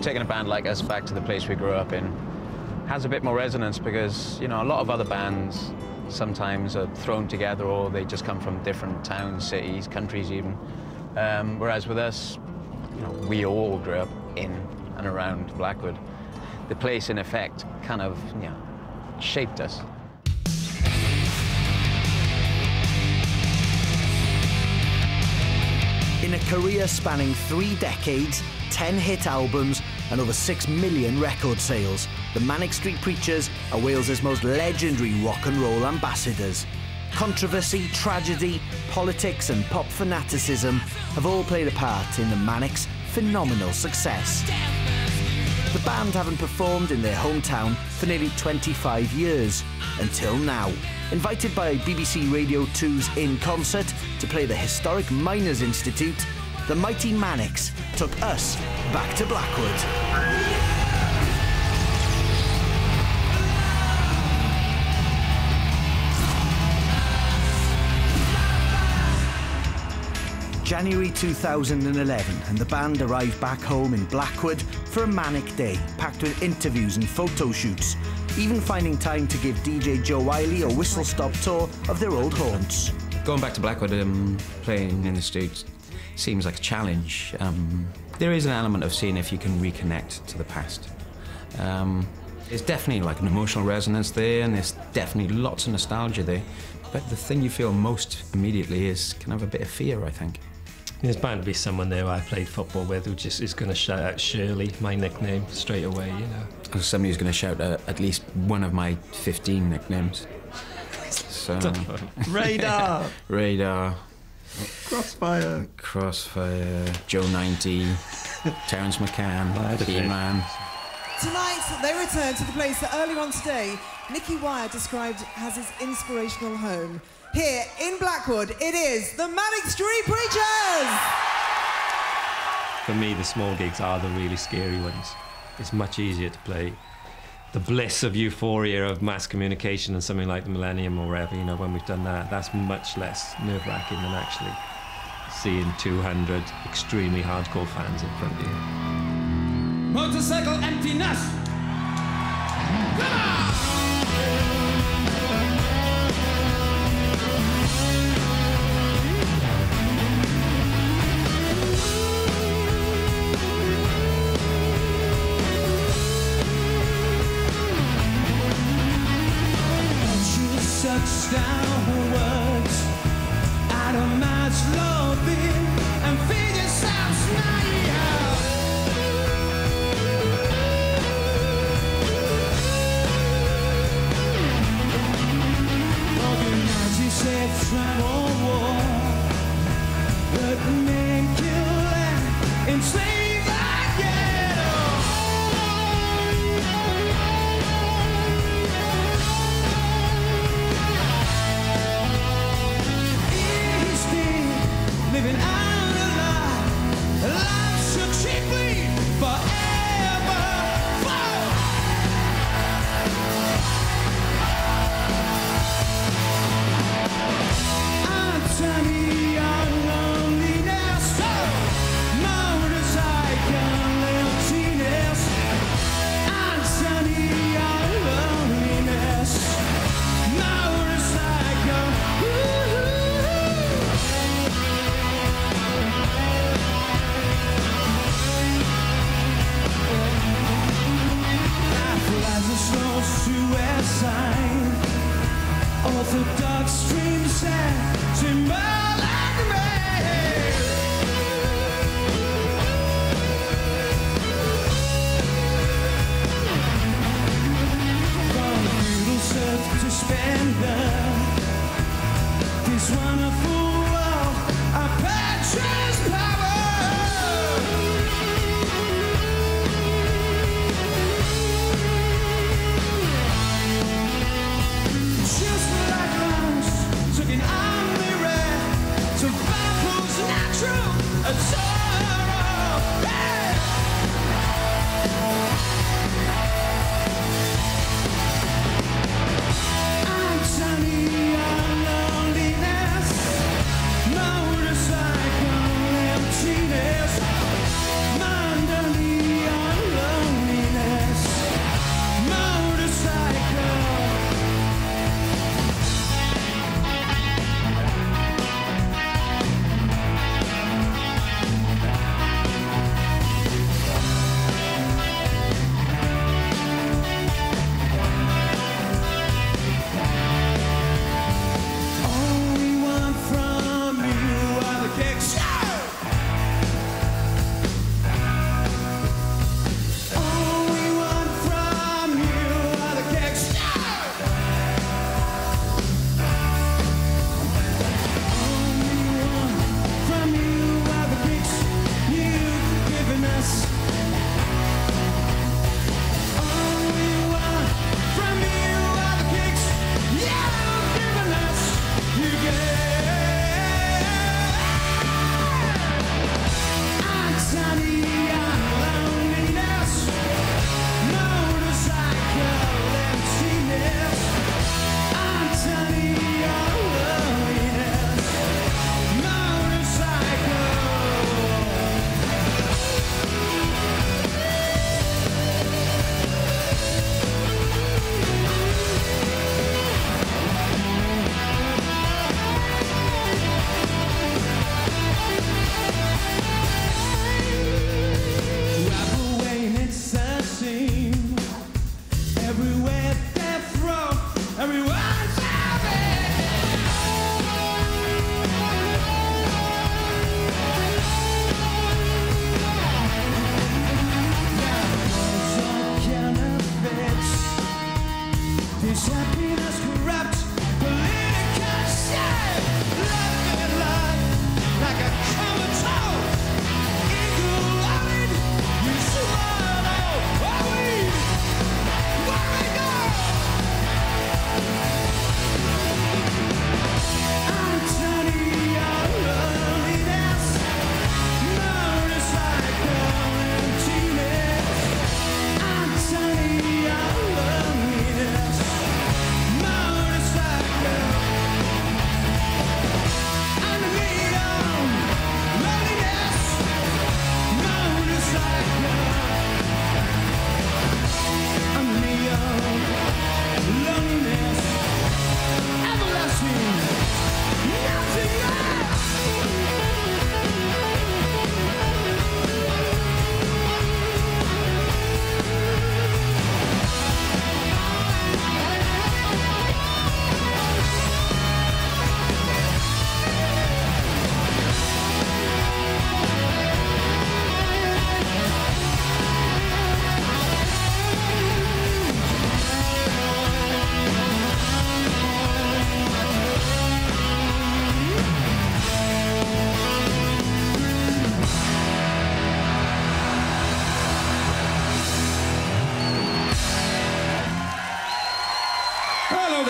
taking a band like us back to the place we grew up in has a bit more resonance because, you know, a lot of other bands sometimes are thrown together or they just come from different towns, cities, countries even. Whereas with us, you know, we all grew up in and around Blackwood. The place, in effect, kind of, you know, shaped us. In a career spanning 3 decades, 10 hit albums, and over 6 million record sales, the Manic Street Preachers are Wales's most legendary rock and roll ambassadors. Controversy, tragedy, politics and pop fanaticism have all played a part in the Manic's phenomenal success. The band haven't performed in their hometown for nearly 25 years, until now. Invited by BBC Radio 2's In Concert to play the historic Miners Institute, the mighty Manics took us back to Blackwood. January 2011, and the band arrived back home in Blackwood for a manic day, packed with interviews and photo shoots, even finding time to give DJ Joe Wiley a whistle-stop tour of their old haunts. Going back to Blackwood and playing in the States seems like a challenge. There is an element of seeing if you can reconnect to the past. There's definitely like an emotional resonance there, and there's definitely lots of nostalgia there. But the thing you feel most immediately is kind of a bit of fear, I think. There's bound to be someone there I played football with who just is going to shout out Shirley, my nickname, straight away, you know. There's somebody who's going to shout out at least one of my 15 nicknames. So... Radar! Radar. Crossfire. Crossfire. Joe 90. Terence McCann. D-Man. Tonight, they return to the place that earlier on today, Nicky Wire described as his inspirational home. Here in Blackwood, it is the Manic Street Preachers! For me, the small gigs are the really scary ones. It's much easier to play the bliss of euphoria of mass communication and something like the Millennium or wherever, you know, when we've done that. That's much less nerve-wracking than actually seeing 200 extremely hardcore fans in front of you. Motorcycle Emptiness! Come on! I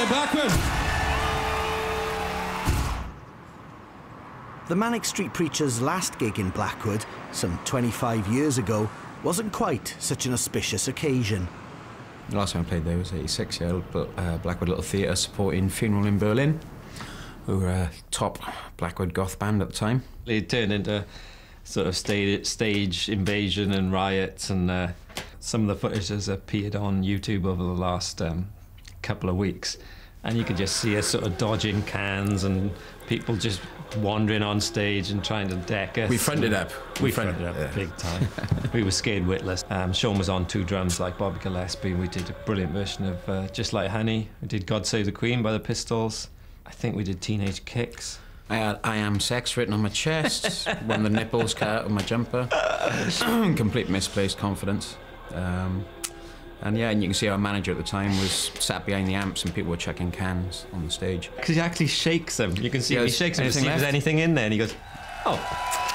there, Blackwood. The Manic Street Preachers' last gig in Blackwood, some 25 years ago, wasn't quite such an auspicious occasion. The last time I played there was 86, yeah, Blackwood Little Theatre supporting Funeral in Berlin, who were a top Blackwood goth band at the time. It turned into sort of stage invasion and riots, and some of the footage has appeared on YouTube over the last couple of weeks, and you can just see us sort of dodging cans and people just wandering on stage and trying to deck us. We fronted up. We fronted up, yeah. Big time. We were scared witless. Sean was on two drums like Bobby Gillespie. We did a brilliant version of Just Like Honey. We did God Save the Queen by the Pistols. I think we did Teenage Kicks. I had I Am Sex written on my chest, when the nipples cut out of my jumper. Complete misplaced confidence. And yeah, and you can see our manager at the time was sat behind the amps and people were chucking cans on the stage. Because he actually shakes them. You can see he shakes them to see if there's anything in there, and he goes, oh.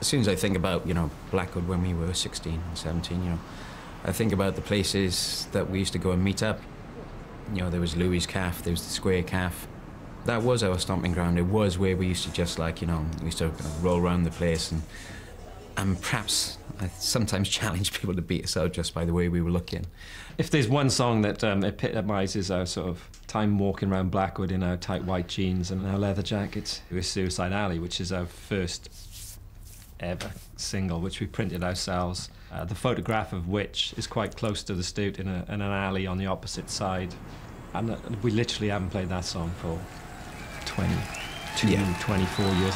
As soon as I think about, you know, Blackwood when we were 16 and 17, you know, I think about the places that we used to go and meet up. You know, there was Louie's Caff, there was the Square Caff. That was our stomping ground. It was where we used to just, like, you know, we used to roll around the place and And perhaps I sometimes challenge people to beat us out just by the way we were looking. If there's one song that epitomises our sort of time walking around Blackwood in our tight white jeans and our leather jackets, it was Suicide Alley, which is our first ever single, which we printed ourselves. The photograph of which is quite close to the Stute in an alley on the opposite side. And we literally haven't played that song for 24 years.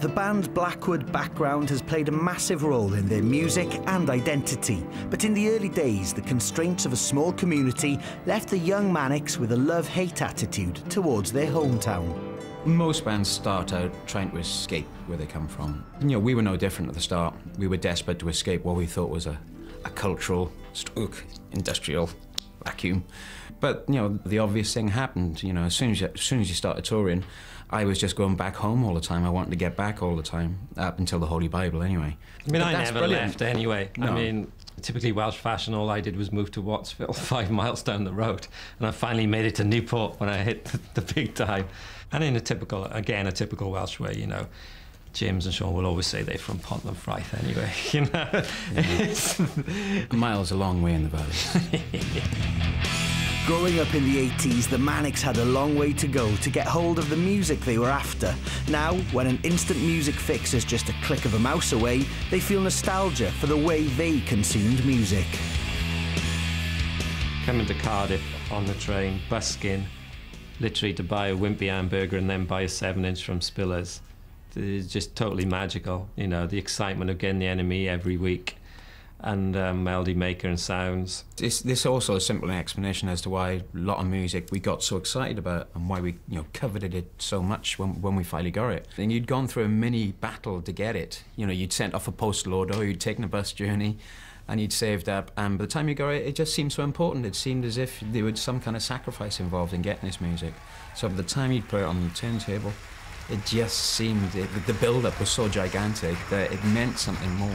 The band Blackwood background has played a massive role in their music and identity, but in the early days, the constraints of a small community left the young Manics with a love-hate attitude towards their hometown. Most bands start out trying to escape where they come from. You know, we were no different at the start. We were desperate to escape what we thought was a cultural, industrial vacuum. But, you know, the obvious thing happened. You know, as soon as you started touring, I was just going back home all the time. I wanted to get back all the time, up until the Holy Bible, anyway. I mean, I never left anyway. No. I mean, typically Welsh fashion, all I did was move to Wattsville, 5 miles down the road, and I finally made it to Newport when I hit the big time. And in a typical Welsh way, you know, James and Sean will always say they're from Pontllanfraith anyway, you know. Yeah. A mile's a long way in the valley. Growing up in the 80s, the Manics had a long way to go to get hold of the music they were after. Now, when an instant music fix is just a click of a mouse away, they feel nostalgia for the way they consumed music. Coming to Cardiff on the train, busking, literally to buy a wimpy hamburger and then buy a 7-inch from Spillers. It's just totally magical, you know, the excitement of getting the NME every week. And melody maker and sounds. This also is simply an explanation as to why a lot of music we got so excited about and why we, you know, coveted it so much when we finally got it. And you'd gone through a mini battle to get it. You know, you'd sent off a postal order, or you'd taken a bus journey, and you'd saved up. And by the time you got it, it just seemed so important. It seemed as if there was some kind of sacrifice involved in getting this music. So by the time you'd put it on the turntable, It just seemed, the build-up was so gigantic that it meant something more. 1,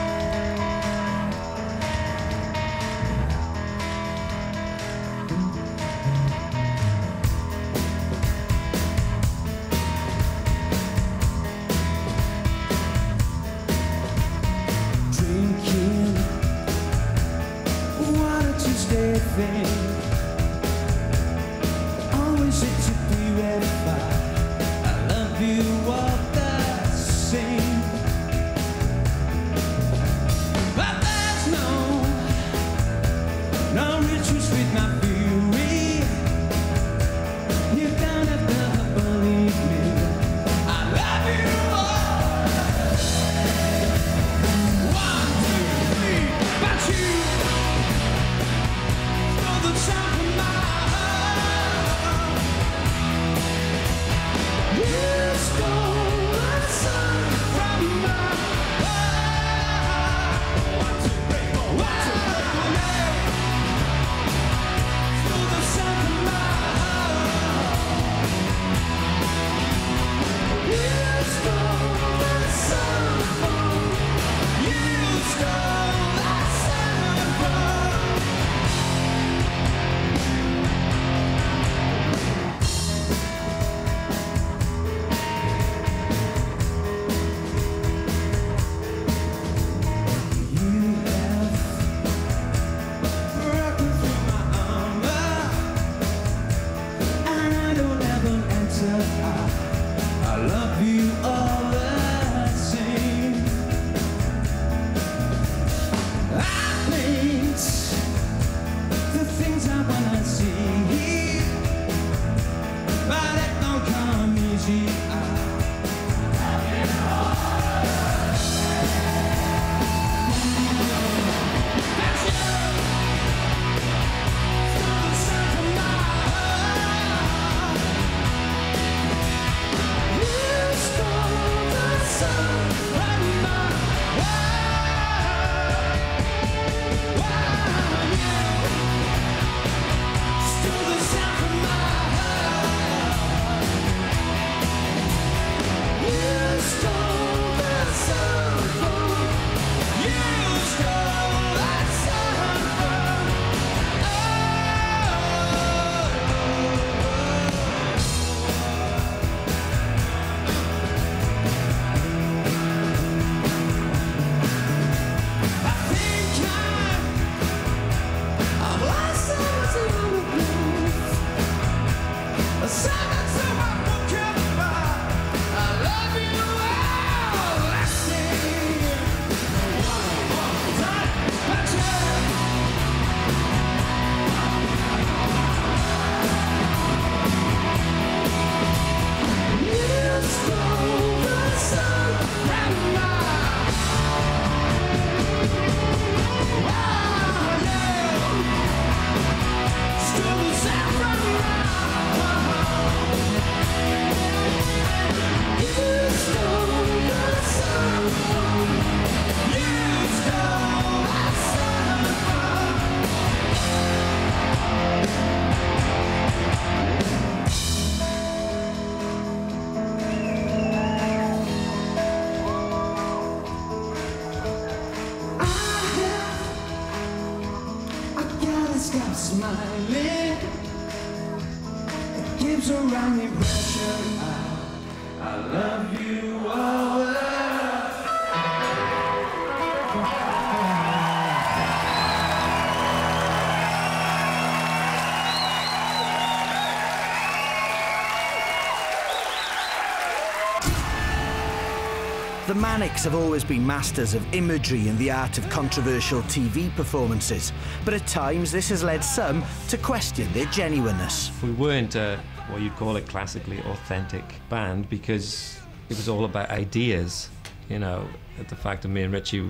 The Manics have always been masters of imagery and the art of controversial TV performances, but at times this has led some to question their genuineness. We weren't what you'd call a classically authentic band because it was all about ideas, you know. The fact that me and Richie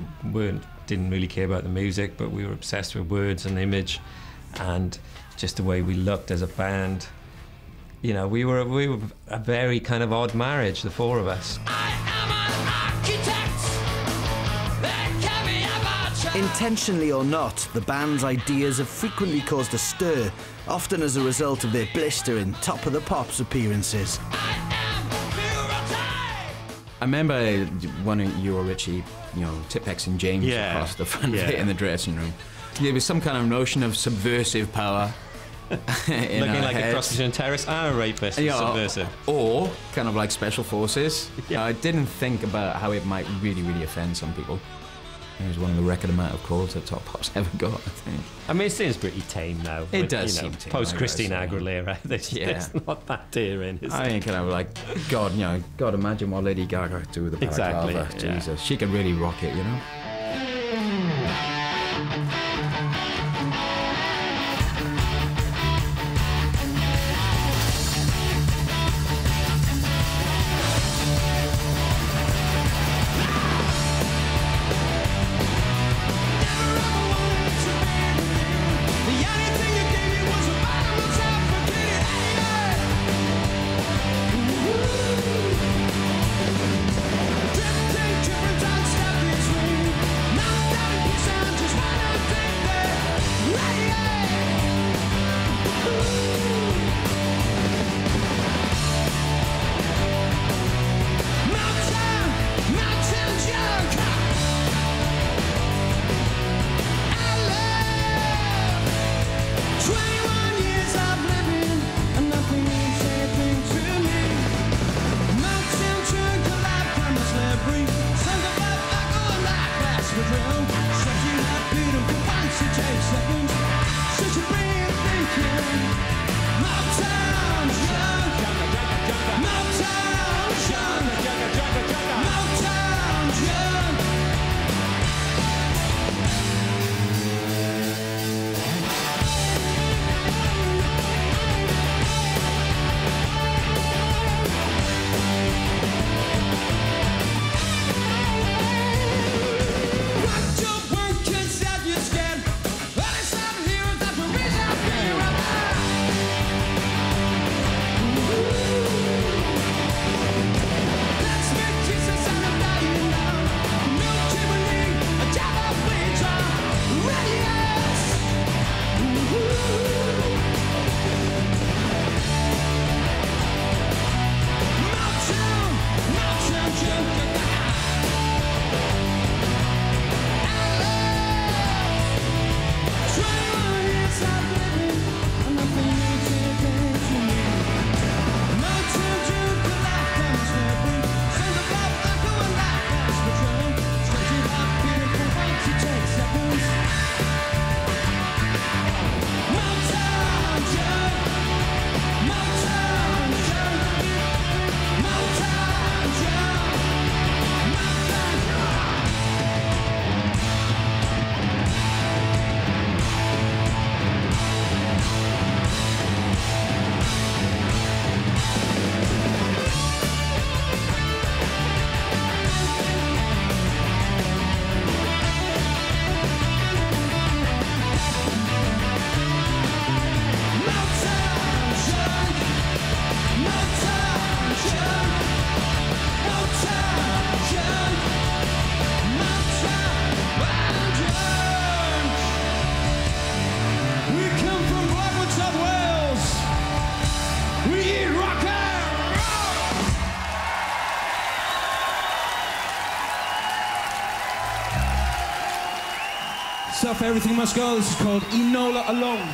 didn't really care about the music, but we were obsessed with words and image and just the way we looked as a band. You know, we were a very kind of odd marriage, the four of us. I am an architect, there can be a march. Intentionally or not, the band's ideas have frequently caused a stir, often as a result of their blistering top-of-the-pops appearances. I remember one of you or Richie, you know, Tipex and James across the front of it in the dressing room. There was some kind of notion of subversive power. Looking like a prostitute terrorist and a rapist, you know, subversive. Or kind of like special forces. Yeah. I didn't think about how it might really, really offend some people. It was one of the record amount of calls that Top Pop's ever got, I think. I mean, it seems pretty tame now. It does seem tame. Post-Christine Aguilera, it's not that daring, is it? I mean, kind of like, God, you know, God, imagine what Lady Gaga would do with the balaclava. Exactly, Jesus, she could really rock it, you know? Everything Must Go. This is called Enola Alone.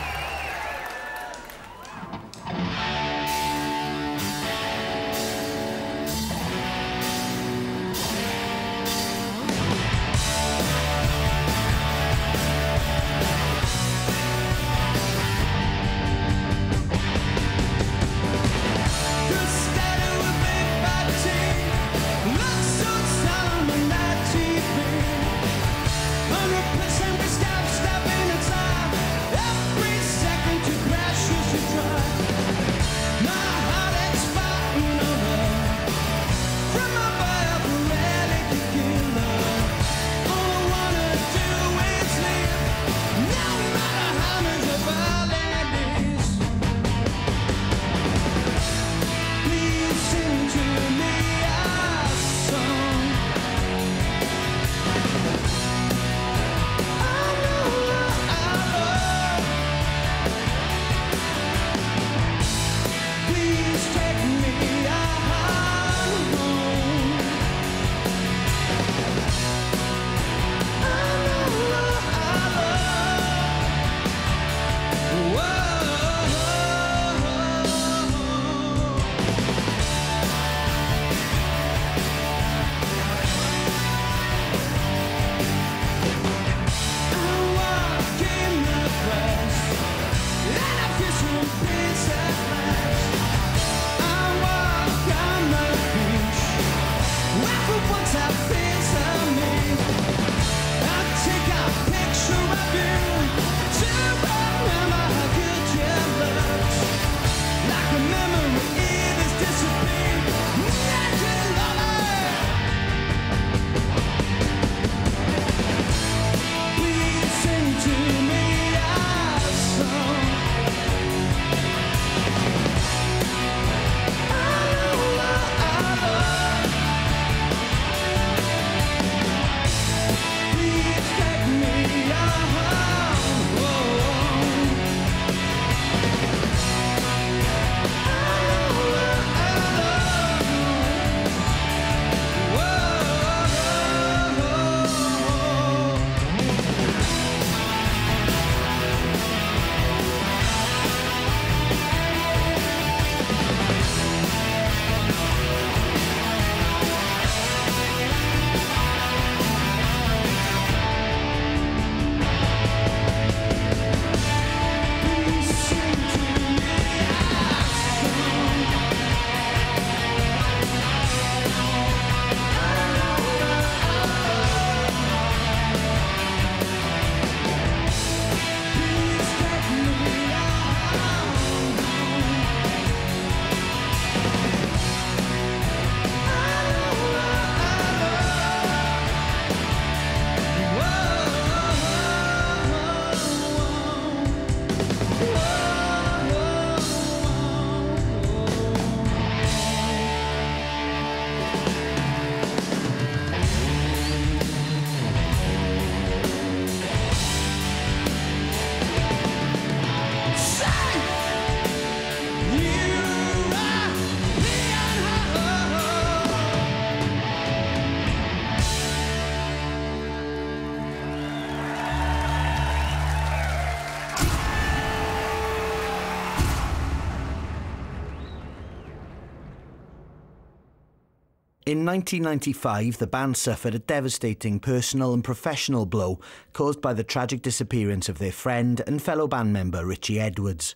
In 1995, the band suffered a devastating personal and professional blow caused by the tragic disappearance of their friend and fellow band member Richey Edwards.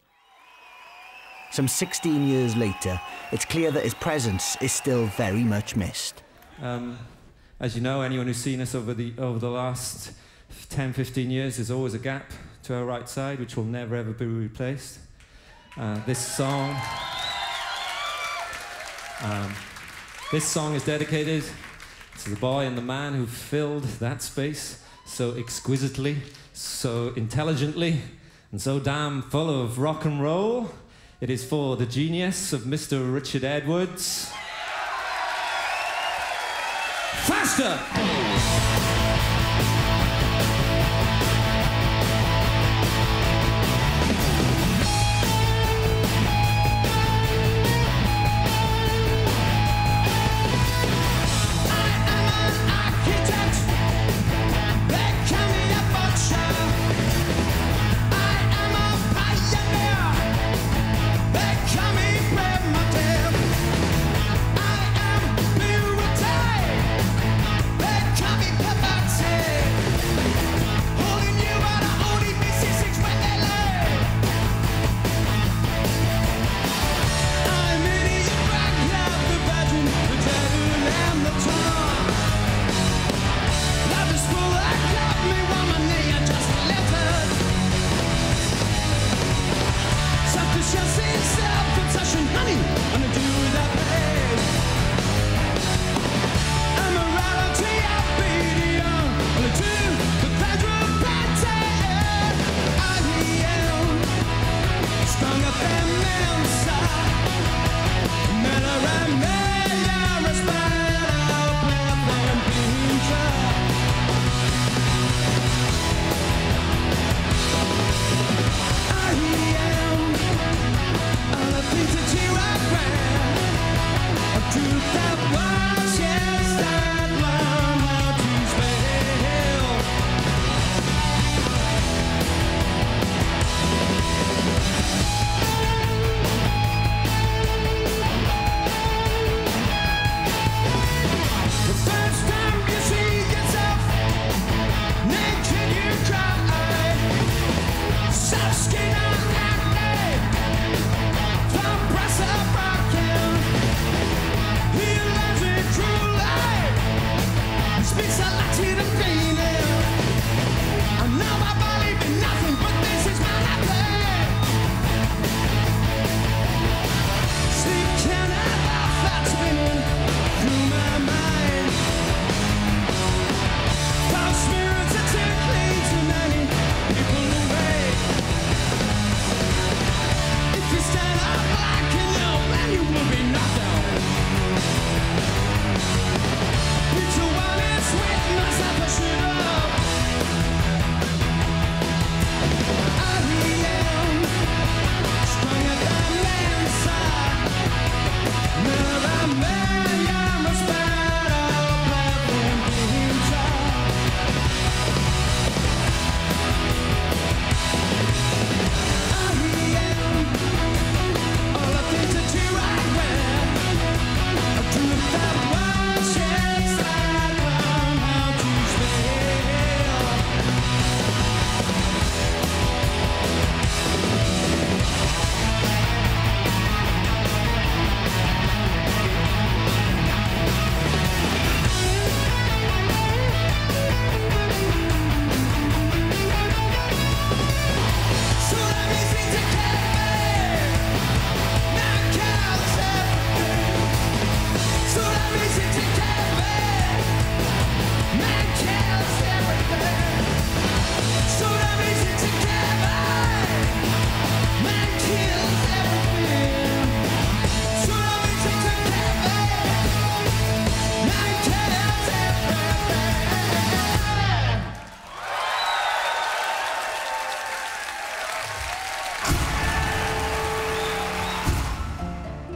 Some 16 years later, it's clear that his presence is still very much missed. As you know, anyone who's seen us over the last 10, 15 years, there's always a gap to our right side, which will never, ever be replaced. This song is dedicated to the boy and the man who filled that space so exquisitely, so intelligently, and so damn full of rock and roll. It is for the genius of Mr. Richey Edwards. Faster!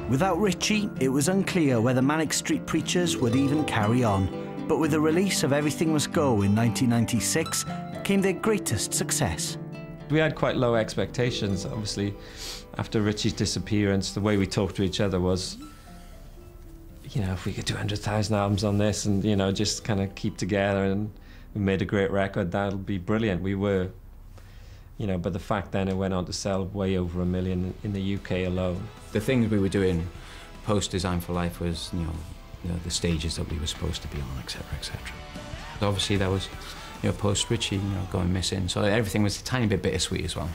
Without Richey, it was unclear whether Manic Street Preachers would even carry on. But with the release of Everything Must Go in 1996 came their greatest success. We had quite low expectations, obviously. After Richey's disappearance, the way we talked to each other was, you know, if we could do 100,000 albums on this and, you know, just kind of keep together and we made a great record, that'll be brilliant. We were, you know, but the fact then it went on to sell way over 1 million in the UK alone. The things we were doing post Design for Life was, you know, the stages that we were supposed to be on, etc., etc. Obviously, that was, you know, post Richey, you know, going missing. So everything was a tiny bit bittersweet as well.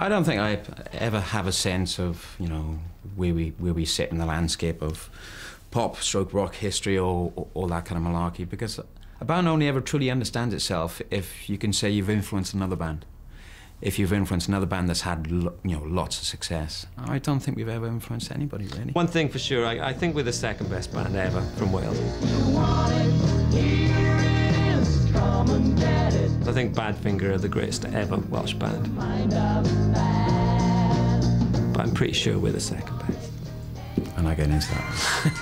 I don't think I ever have a sense of, you know, where we sit in the landscape of pop, stroke rock history, or all that kind of malarkey, because a band only ever truly understands itself if you can say you've influenced another band. If you've influenced another band that's had, you know, lots of success. I don't think we've ever influenced anybody, really. One thing for sure, I think we're the second best band ever from Wales. I think Badfinger are the greatest ever Welsh band. But I'm pretty sure we're the second best. I'm not getting into that.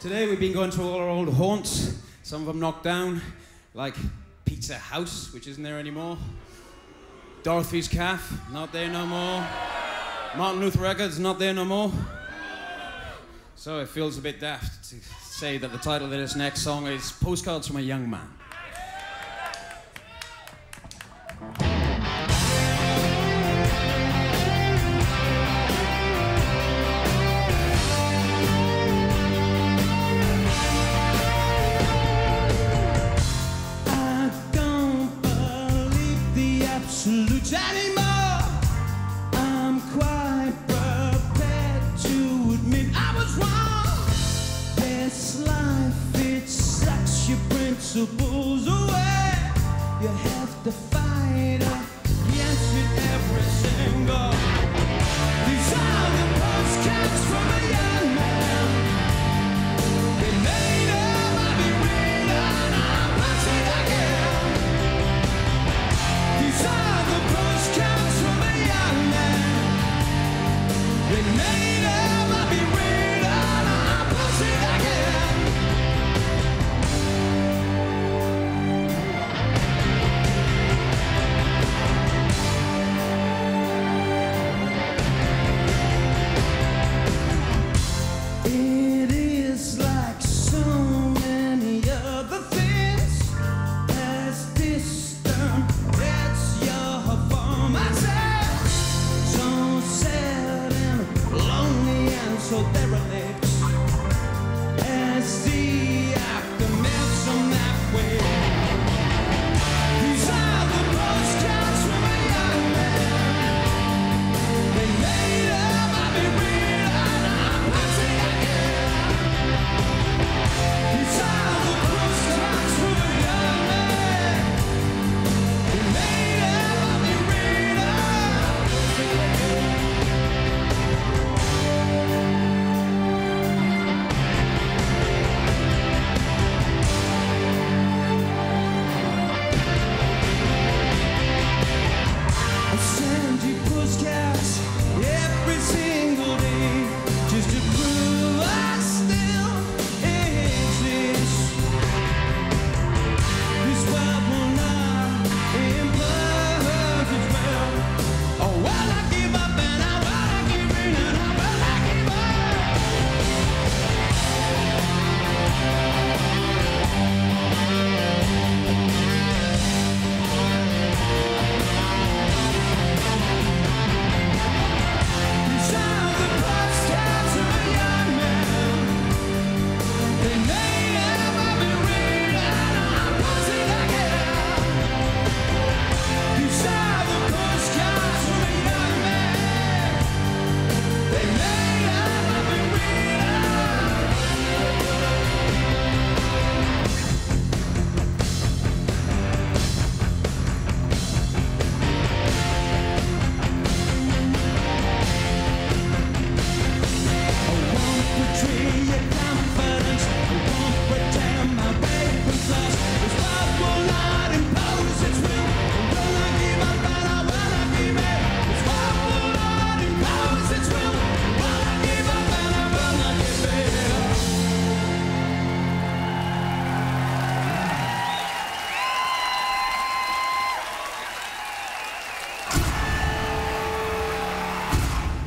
Today we've been going to all our old haunts, some of them knocked down, like Pizza House, which isn't there anymore, Dorothy's Caff, not there no more, Martin Luther Records, not there no more, So it feels a bit daft to say that the title of this next song is Postcards from a Young Man. Principles away, you have to fight against it every single. These are the postcards from a young man. They made up, I'll be reading, I'll watch it again. These are the postcards from a young man. They made up, I'll be reading, I'll watch it again. So there are lips as the aftermath on that way.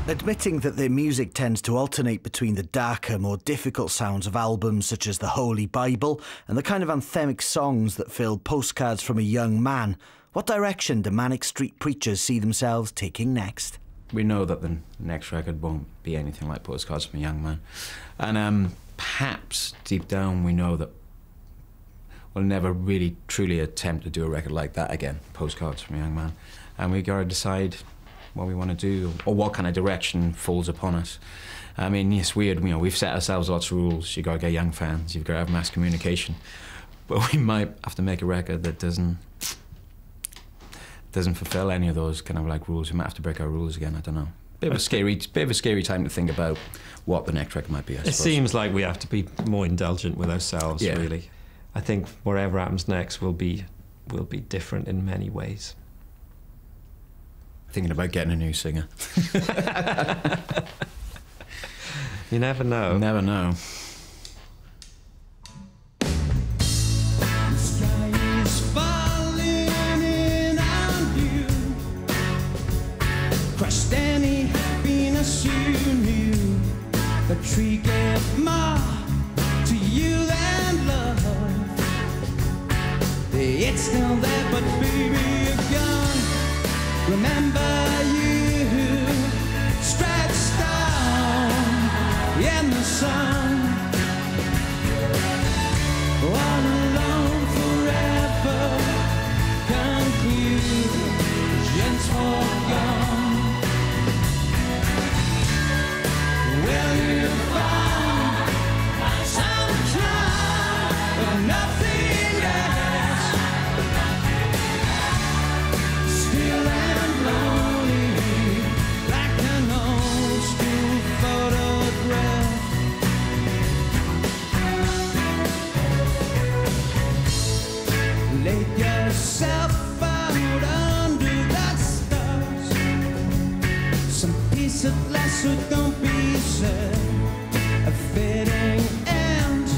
Admitting that their music tends to alternate between the darker, more difficult sounds of albums such as the Holy Bible and the kind of anthemic songs that filled Postcards from a Young Man, what direction do Manic Street Preachers see themselves taking next? We know that the next record won't be anything like Postcards from a Young Man. And perhaps deep down we know that we'll never really truly attempt to do a record like that again, Postcards from a Young Man. And we gotta decide what we want to do, or what kind of direction falls upon us. I mean, it's weird, you know, we've set ourselves lots of rules. You've got to get young fans, you've got to have mass communication. But we might have to make a record that doesn't fulfill any of those kind of like rules. We might have to break our rules again, I don't know. Bit of a scary time to think about what the next record might be, I suppose. It seems like we have to be more indulgent with ourselves, yeah, really. I think whatever happens next will be different in many ways. Thinking about getting a new singer. You never know. Never know. Crushed any happiness you knew. The tree It's still there, but baby, you're gone. Remember you stretched out in the sun, all alone forever. Conclusions foregone. Will you find some kind of nothing? Yourself out under the stars, some piece of glass, so don't be sad. A fitting end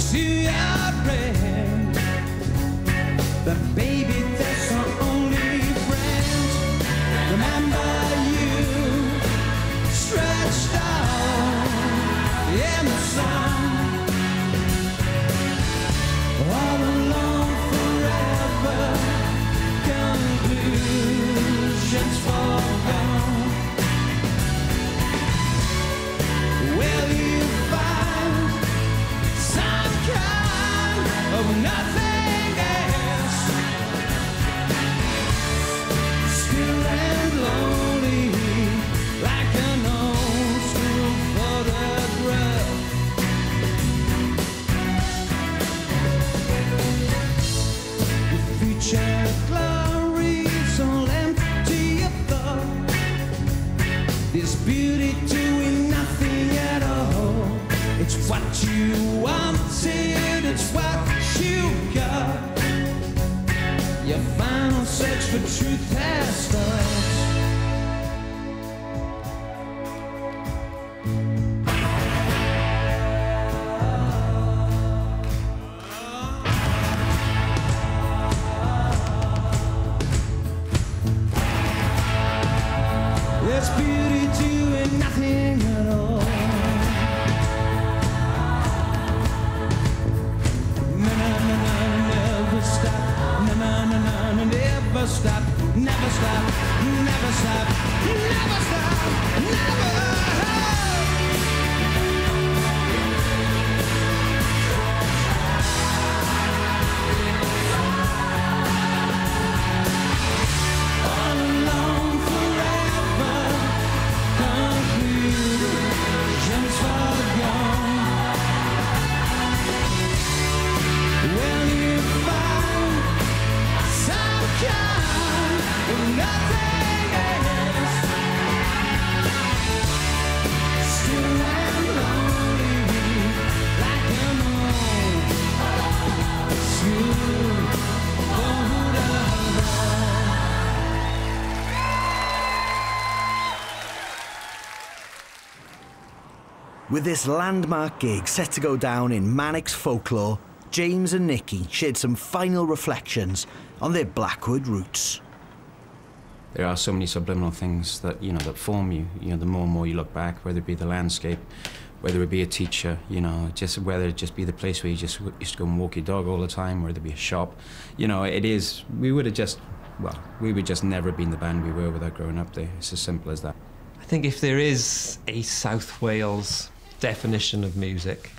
to your friend, but baby, that's our only friend. Remember you stretched out in the sun, all alone forever. Conclusions foregone. Will you find some kind of nothing else? Still and lonely, like an old school photograph. Future glories all empty of thought. This beauty doing nothing at all. It's what you wanted, it's what you got. Your final search for truth has started. With this landmark gig set to go down in Manic's folklore, James and Nicky shared some final reflections on their Blackwood roots. There are so many subliminal things that, that form you. The more and more you look back, whether it be the landscape, whether it be a teacher, whether it just be the place where you just used to go and walk your dog all the time, whether it be a shop, it is, we would just never have been the band we were without growing up there. It's as simple as that. I think if there is a South Wales definition of music,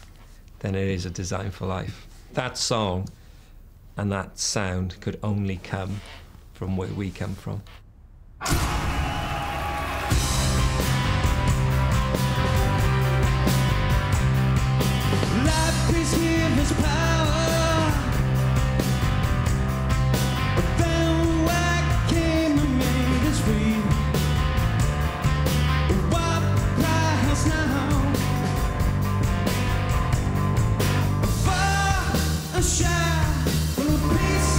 then it is a Design for Life. That song and that sound could only come from where we come from. Life is here, there's power, but then what came and made us free? What lies now? A shine for a piece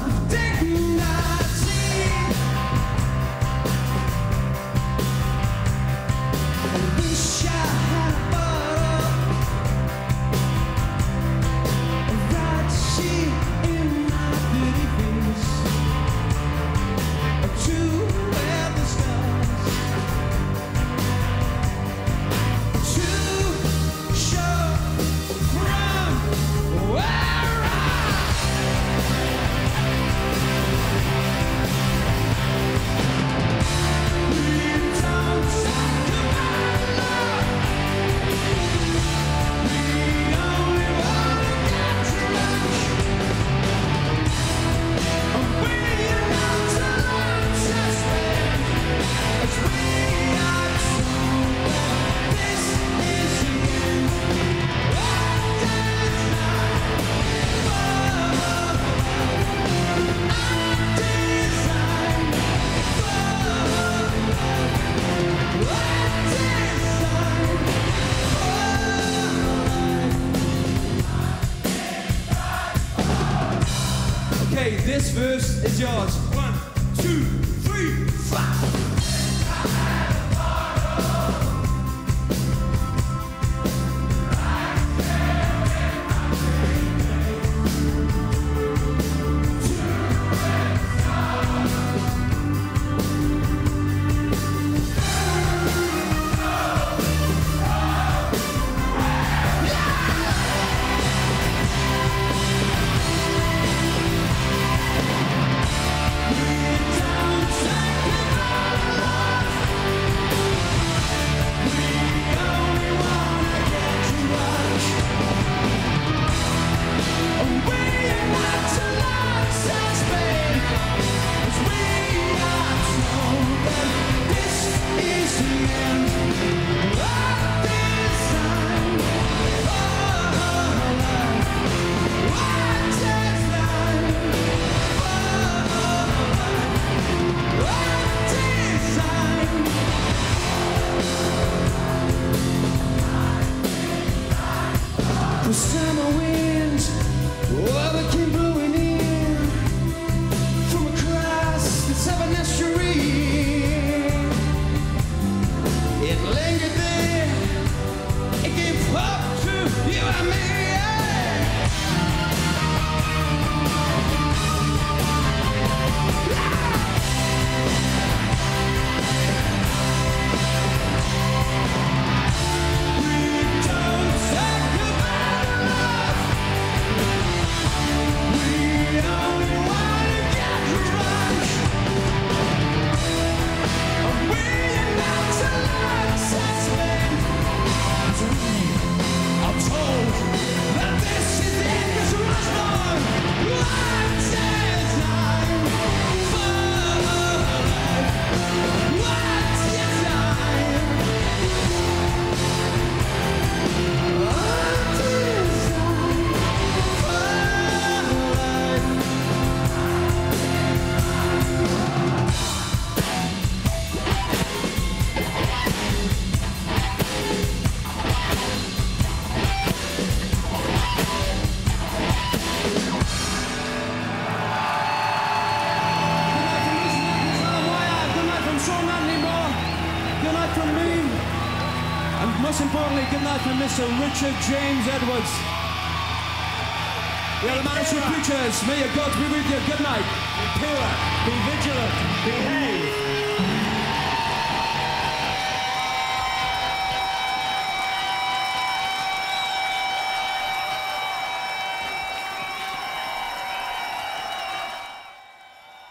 of dignity. I wish I had a bottle. Next verse is yours. 1, 2, 3, 4. Mr. Richard James Edwards. We are the Manic Street Preachers. May your God be with you. Good night. Be pure, be vigilant, behave.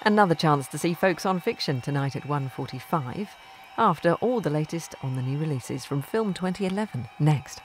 Another chance to see Folks on Fiction tonight at 1:45. After all the latest on the new releases from Film 2011, next.